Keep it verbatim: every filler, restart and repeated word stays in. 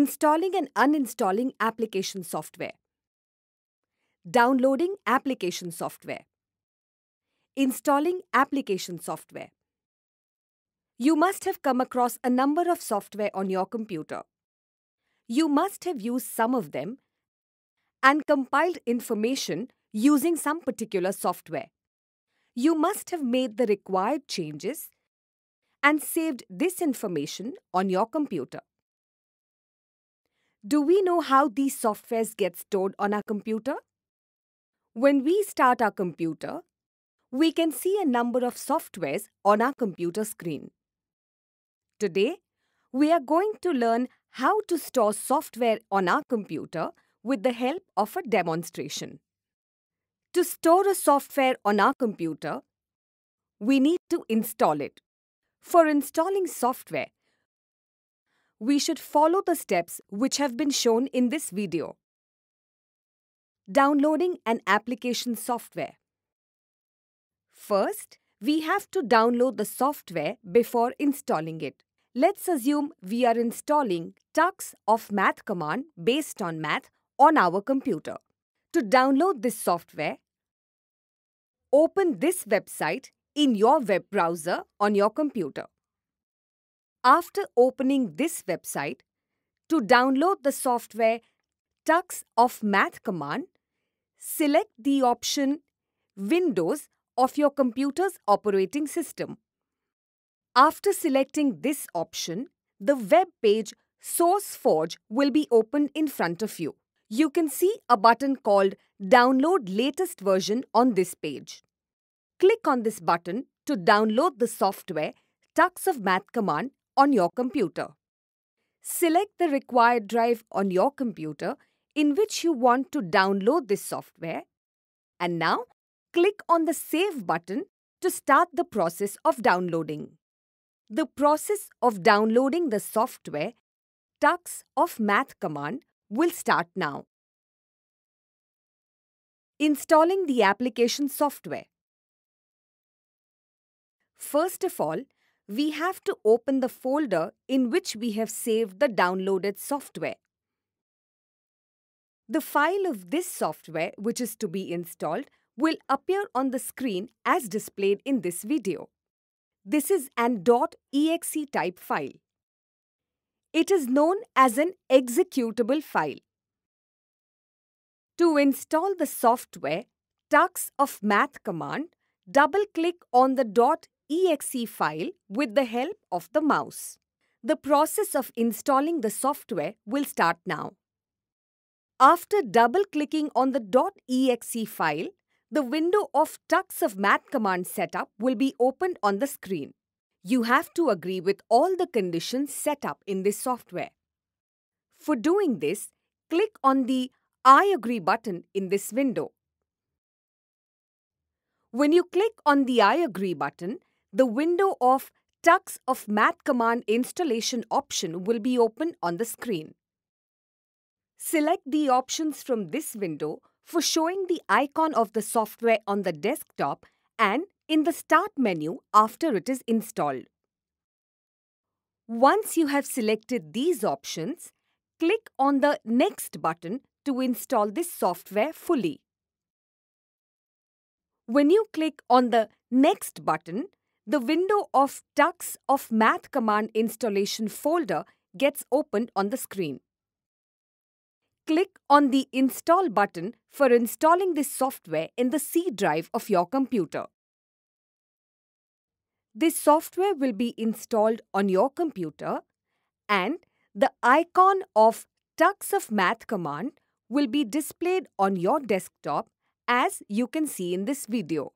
Installing and uninstalling application software. Downloading application software. Installing application software. You must have come across a number of software on your computer. You must have used some of them and compiled information using some particular software. You must have made the required changes and saved this information on your computer. Do we know how these softwares get stored on our computer? When we start our computer, we can see a number of softwares on our computer screen. Today, we are going to learn how to store software on our computer with the help of a demonstration. To store a software on our computer, we need to install it. For installing software, we should follow the steps which have been shown in this video. Downloading an application software. First, we have to download the software before installing it. Let's assume we are installing Tux of Math Command based on math on our computer. To download this software, open this website in your web browser on your computer. After opening this website, to download the software Tux of Math Command, select the option Windows of your computer's operating system. After selecting this option, the web page SourceForge will be opened in front of you. You can see a button called Download Latest Version on this page. Click on this button to download the software Tux of Math Command on your computer. Select the required drive on your computer in which you want to download this software, and now click on the Save button to start the process of downloading. The process of downloading the software Tux of Math Command will start now. Installing the application software. First of all, we have to open the folder in which we have saved the downloaded software. The file of this software, which is to be installed, will appear on the screen as displayed in this video. This is an .exe type file. It is known as an executable file. To install the software Tux of Math Command, double-click on the .exe file with the help of the mouse. The process of installing the software will start now. After double-clicking on the .exe file, the window of Tux of Math Command setup will be opened on the screen. You have to agree with all the conditions set up in this software. For doing this, click on the I agree button in this window. When you click on the I agree button, the window of Tux of Math Command installation option will be open on the screen. Select the options from this window for showing the icon of the software on the desktop and in the Start menu after it is installed. Once you have selected these options, click on the Next button to install this software fully. When you click on the Next button, the window of Tux of Math Command installation folder gets opened on the screen. Click on the Install button for installing this software in the C drive of your computer. This software will be installed on your computer, and the icon of Tux of Math Command will be displayed on your desktop, as you can see in this video.